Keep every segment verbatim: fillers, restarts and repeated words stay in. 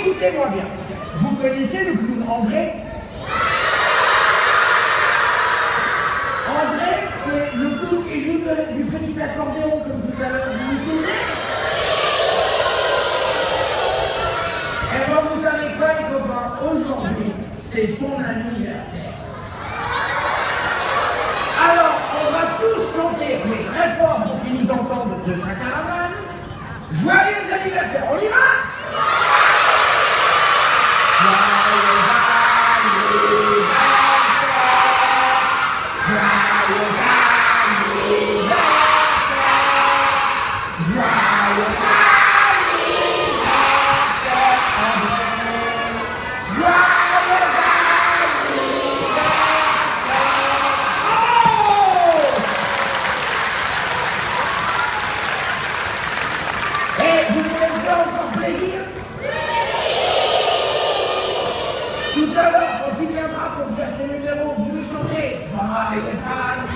Écoutez-moi bien. Vous connaissez le clown André? André, c'est le clown qui joue de, du petit accordéon comme tout à l'heure. Vous vous souvenez? Eh bien, vous savez quoi, les copains? Aujourd'hui, c'est son anniversaire. Alors, on va tous chanter, mais très fort pour qu'ils nous entendent de sa caravane. Joyeux anniversaire, on y va? Jean-Marie,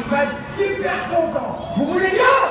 qui va être super content. Vous voulez bien?